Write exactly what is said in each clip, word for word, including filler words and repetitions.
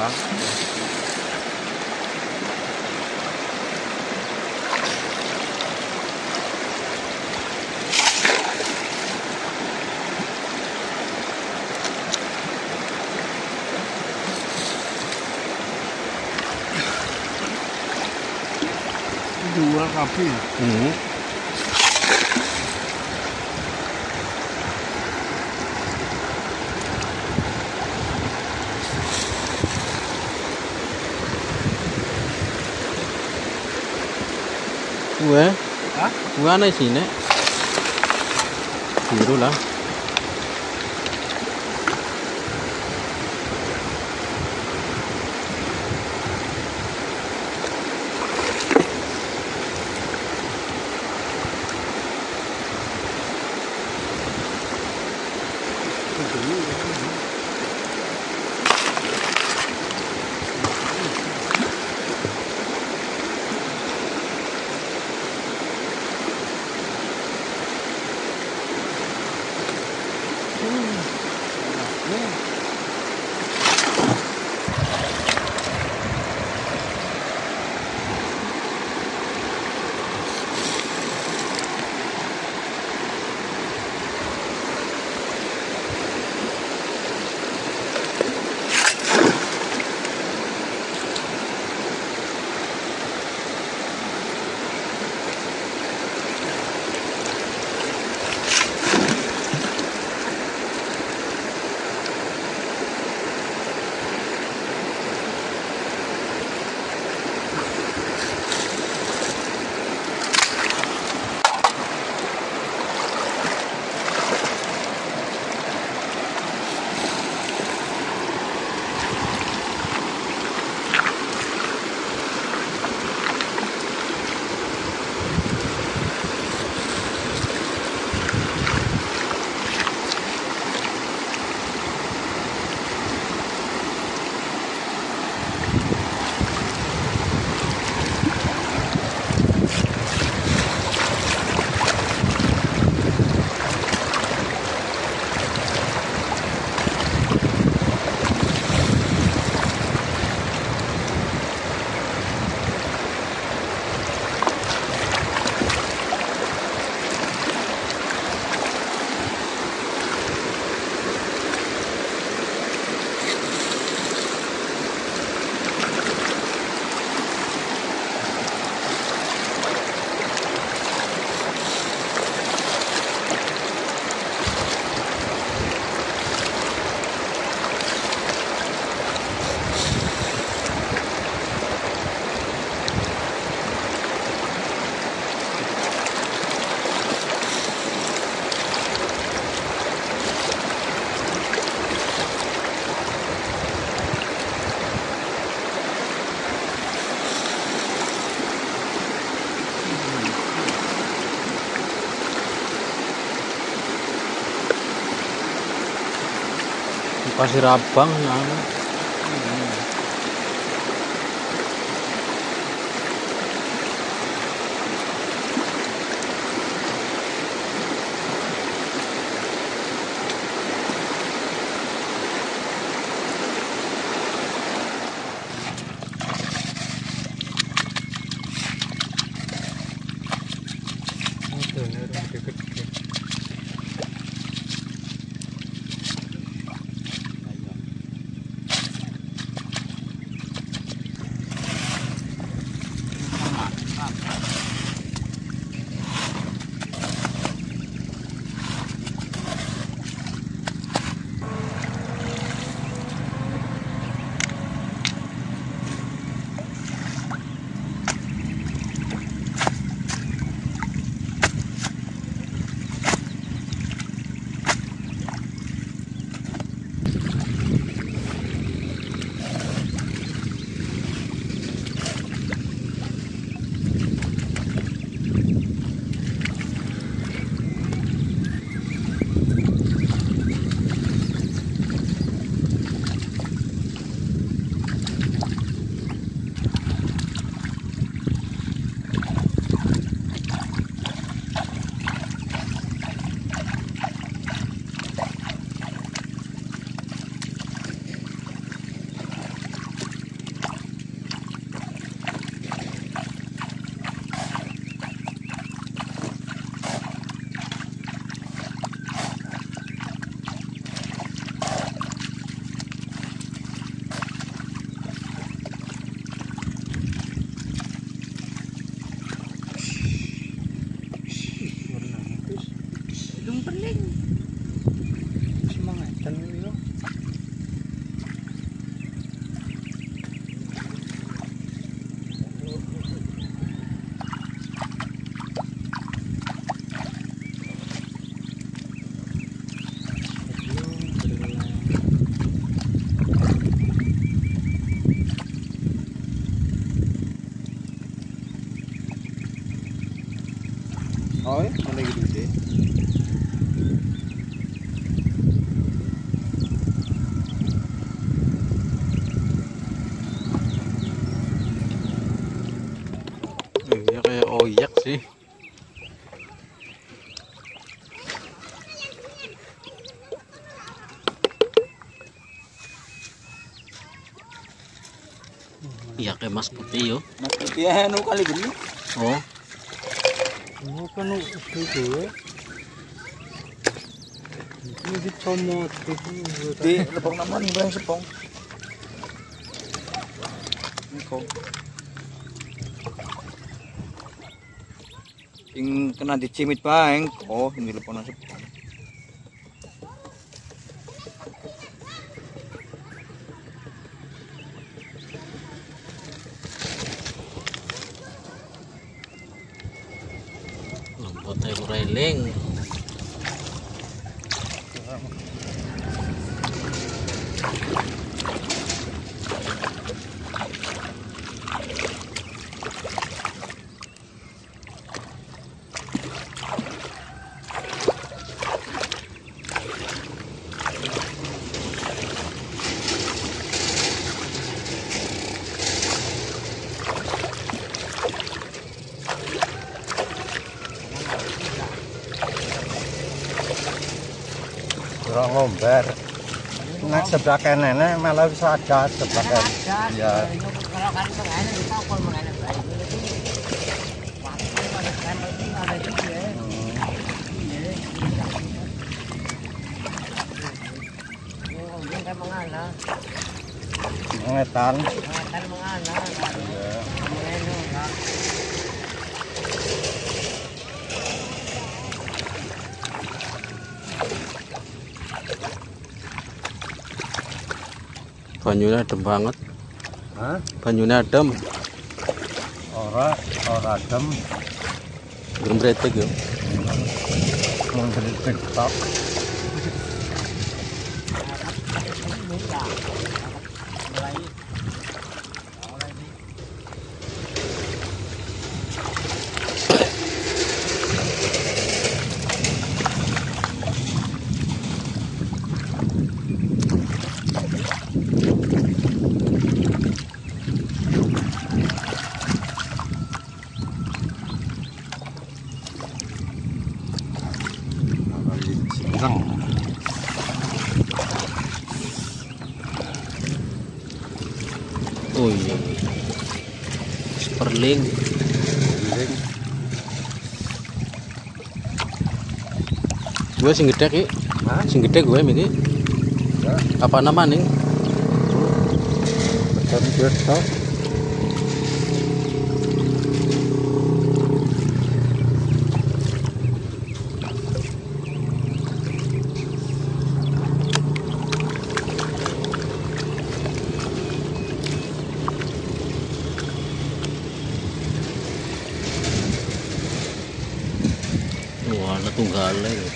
bawah. Dua kaki. Hmm. Gue, ah, gue aneh sih nek. Biru lah. Pasir Abang sana. maling. Mas mga tanong yun. Oh, mulai gitu deh. Iya kayak oyak sih. Iya kayak mas putih yo. Mas putih ya nu kali gini. Oh. Oh kan itu ya. Ini di comot di lepong naman barang sepong. Ini kok. Ing kena dicimit baeng kok ini lepong nang sepong. Botai railing. Kurang lombar nggak sebelah kanannya malah bisa ada sebelah kanan ya kalau kan sebenarnya kita kalau mengenai baik itu waktu pada kan itu ada juga ya oh dia kan mengana mengetan mengetan mengana ya mengenai kan banyunya adem banget. Hah? Banyunya adem. Ora, ora adem. Belum beretek ya. Belum beretek tok. Oh iya, perling, perling. Gue sing gede ki, sing gede gue miki. Ya. Apa nama nih? Macam biasa. Warna tunggalnya ya.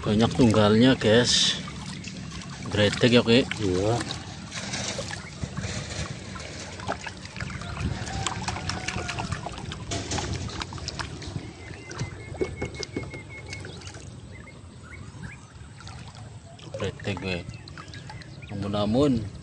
Banyak tunggalnya guys. Gretek ya oke. Iya. Bretek gue namun-namun